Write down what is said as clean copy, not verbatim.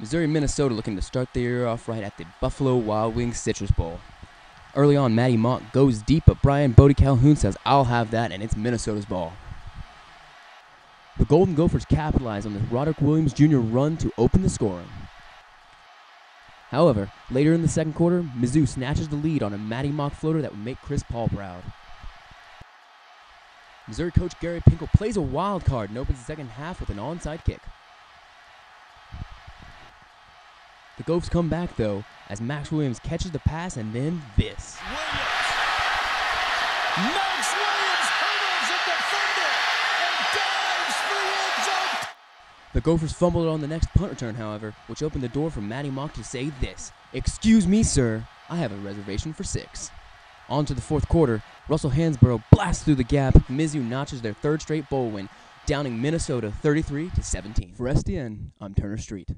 Missouri, Minnesota looking to start the year off right at the Buffalo Wild Wings Citrus Bowl. Early on, Matty Monk goes deep, but Brian Bodie Calhoun says, "I'll have that," and it's Minnesota's ball. The Golden Gophers capitalize on the Roderick Williams Jr. run to open the scoring. However, later in the second quarter, Mizzou snatches the lead on a Matty Mock floater that would make Chris Paul proud. Missouri coach Gary Pinkel plays a wild card and opens the second half with an onside kick. The Gophers come back, though, as Max Williams catches the pass and then this. Williams. Max Williams hurdles a defender and dives for end zone. The Gophers fumbled on the next punt return, however, which opened the door for Matty Mock to say this: "Excuse me, sir, I have a reservation for 6. On to the fourth quarter, Russell Hansborough blasts through the gap. Mizzou notches their third straight bowl win, downing Minnesota 33-17. For SDN, I'm Turner Street.